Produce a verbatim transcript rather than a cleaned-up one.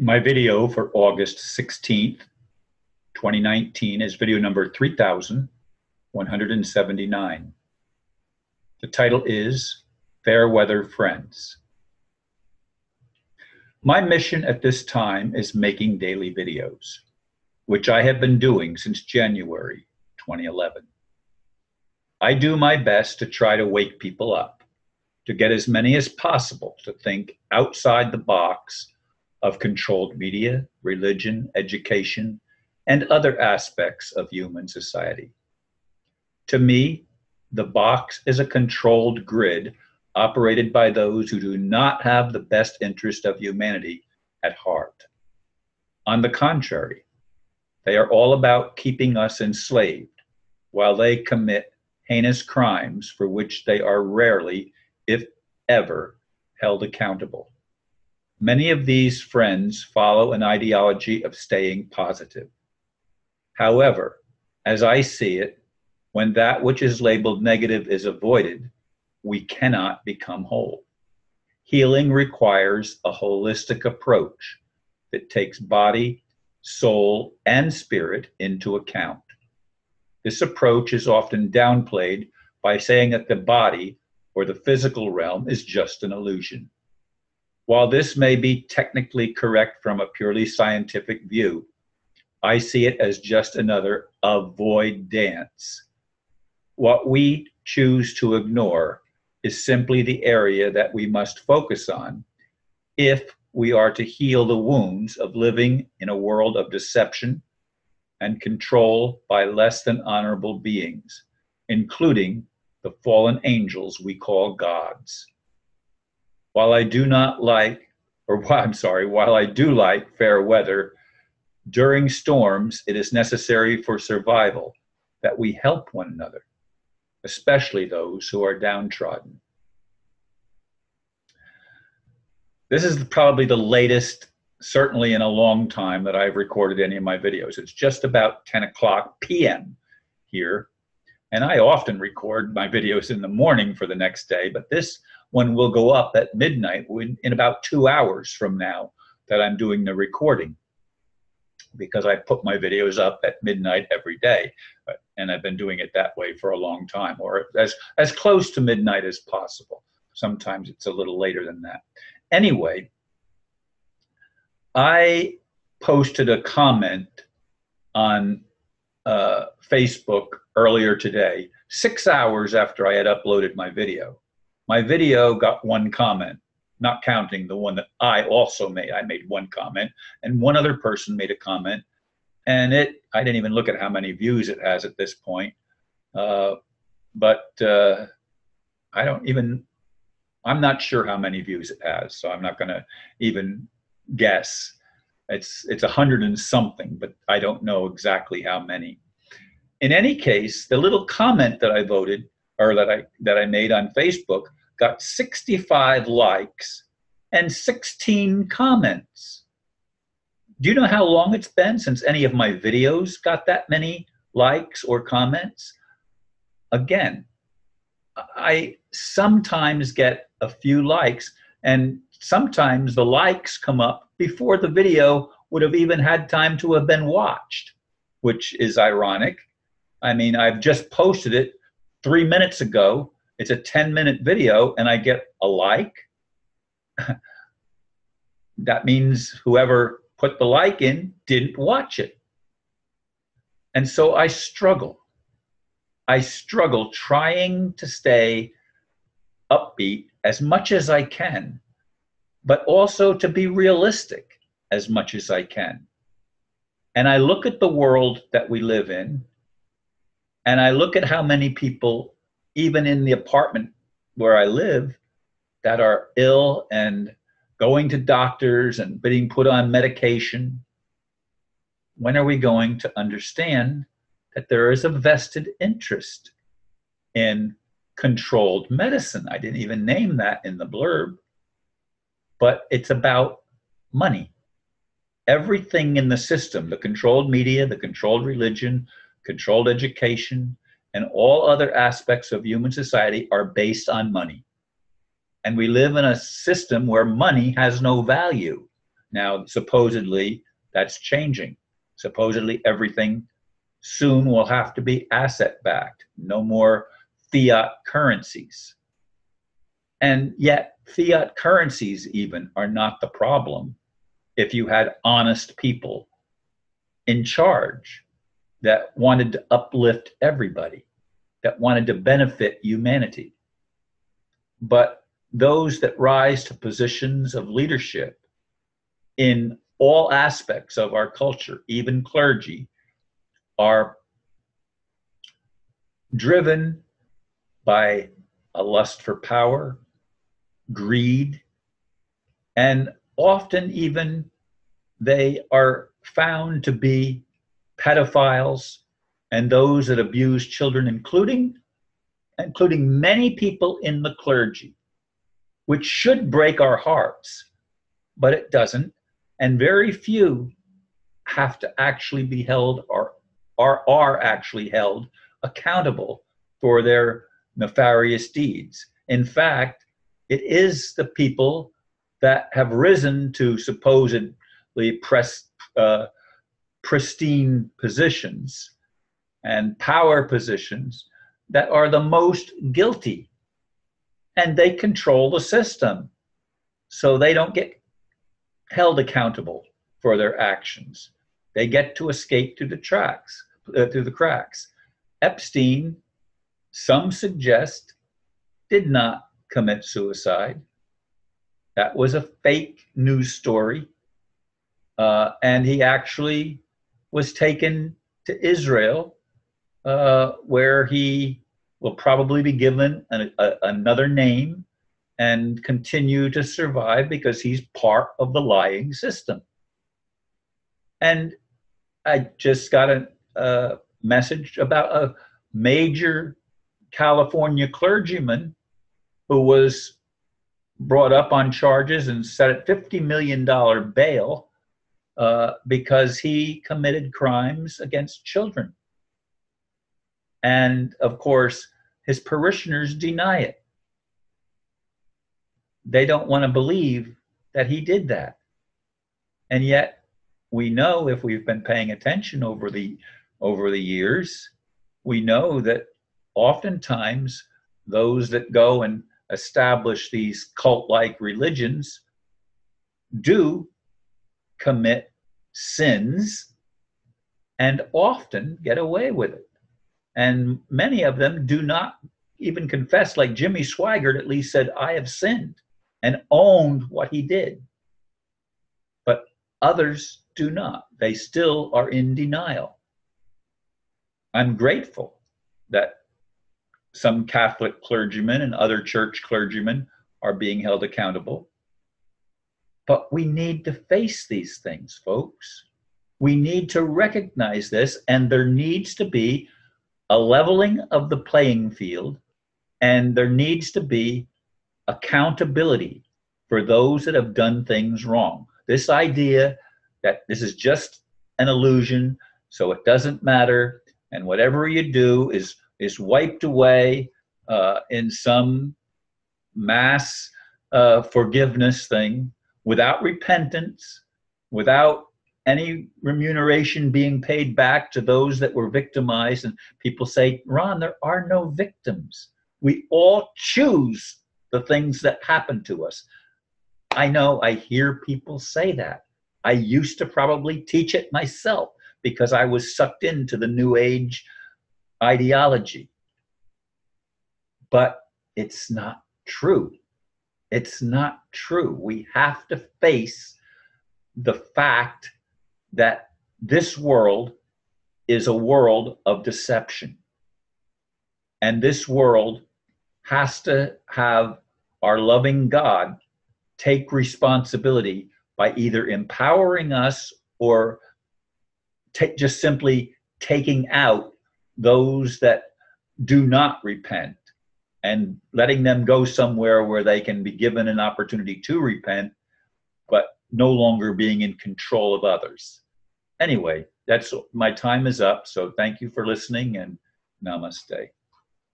My video for August sixteenth, twenty nineteen is video number three thousand one hundred seventy-nine. The title is Fair Weather Friends. My mission at this time is making daily videos, which I have been doing since January twenty eleven. I do my best to try to wake people up, to get as many as possible to think outside the box of controlled media, religion, education, and other aspects of human society. To me, the box is a controlled grid operated by those who do not have the best interest of humanity at heart. On the contrary, they are all about keeping us enslaved while they commit heinous crimes for which they are rarely, if ever, held accountable. Many of these friends follow an ideology of staying positive. However, as I see it, when that which is labeled negative is avoided, we cannot become whole. Healing requires a holistic approach that takes body, soul, and spirit into account. This approach is often downplayed by saying that the body or the physical realm is just an illusion. While this may be technically correct from a purely scientific view, I see it as just another avoidance. What we choose to ignore is simply the area that we must focus on if we are to heal the wounds of living in a world of deception and control by less than honorable beings, including the fallen angels we call gods. While I do not like, or I'm sorry, while I do like fair weather, during storms, it is necessary for survival that we help one another, especially those who are downtrodden. This is probably the latest, certainly in a long time, that I've recorded any of my videos. It's just about ten o'clock P M here, and I often record my videos in the morning for the next day, but this one will go up at midnight in about two hours from now that I'm doing the recording, because I put my videos up at midnight every day, and I've been doing it that way for a long time, or as, as close to midnight as possible. Sometimes it's a little later than that. Anyway, I posted a comment on uh, Facebook earlier today, six hours after I had uploaded my video. My video got one comment, not counting the one that I also made. I made one comment, and one other person made a comment, and it, I didn't even look at how many views it has at this point, uh, but uh, I don't even, I'm not sure how many views it has, so I'm not gonna even guess. It's, it's a hundred and something, but I don't know exactly how many. In any case, the little comment that I voted, or that I, that I made on Facebook, got sixty-five likes and sixteen comments. Do you know how long it's been since any of my videos got that many likes or comments? Again, I sometimes get a few likes, and sometimes the likes come up before the video would have even had time to have been watched, which is ironic. I mean, I've just posted it three minutes ago. It's a ten minute video and I get a like. That means whoever put the like in didn't watch it. And so I struggle. I struggle trying to stay upbeat as much as I can, but also to be realistic as much as I can. And I look at the world that we live in, and I look at how many people, even in the apartment where I live, that are ill and going to doctors and being put on medication. When are we going to understand that there is a vested interest in controlled medicine? I didn't even name that in the blurb, but it's about money. Everything in the system, the controlled media, the controlled religion, controlled education, and all other aspects of human society are based on money. And we live in a system where money has no value. Now, supposedly, that's changing. Supposedly, everything soon will have to be asset-backed. No more fiat currencies. And yet, fiat currencies even are not the problem if you had honest people in charge that wanted to uplift everybody, that wanted to benefit humanity. But those that rise to positions of leadership in all aspects of our culture, even clergy, are driven by a lust for power, greed, and often even they are found to be pedophiles and those that abuse children, including including many people in the clergy, which should break our hearts, but it doesn't. And very few have to actually be held or are, are actually held accountable for their nefarious deeds. In fact, it is the people that have risen to supposedly press, uh, pristine positions and power positions that are the most guilty, and they control the system, so they don't get held accountable for their actions. They get to escape through the tracks, uh, through the cracks. Epstein, some suggest, did not commit suicide. That was a fake news story, uh, and he actually was taken to Israel, uh, where he will probably be given an, a, another name and continue to survive because he's part of the lying system. And I just got a, a message about a major California clergyman who was brought up on charges and set at fifty million dollars bail uh, because he committed crimes against children. And of course, his parishioners deny it. They don't want to believe that he did that. And yet, we know, if we've been paying attention over the, over the years, we know that oftentimes those that go and establish these cult-like religions do commit sins and often get away with it. And many of them do not even confess, like Jimmy Swaggart at least said, "I have sinned," and owned what he did. But others do not. They still are in denial. I'm grateful that some Catholic clergymen and other church clergymen are being held accountable. But we need to face these things, folks. We need to recognize this, and there needs to be a leveling of the playing field, and there needs to be accountability for those that have done things wrong. This idea that this is just an illusion, so it doesn't matter, and whatever you do is, is wiped away uh, in some mass uh, forgiveness thing without repentance, without any remuneration being paid back to those that were victimized. And people say, "Ron, there are no victims. We all choose the things that happen to us." I know, I hear people say that. I used to probably teach it myself because I was sucked into the New Age ideology. But it's not true. It's not true. We have to face the fact that this world is a world of deception. And this world has to have our loving God take responsibility by either empowering us or just simply taking out those that do not repent and letting them go somewhere where they can be given an opportunity to repent, but no longer being in control of others. Anyway, that's my time is up. So thank you for listening, and namaste.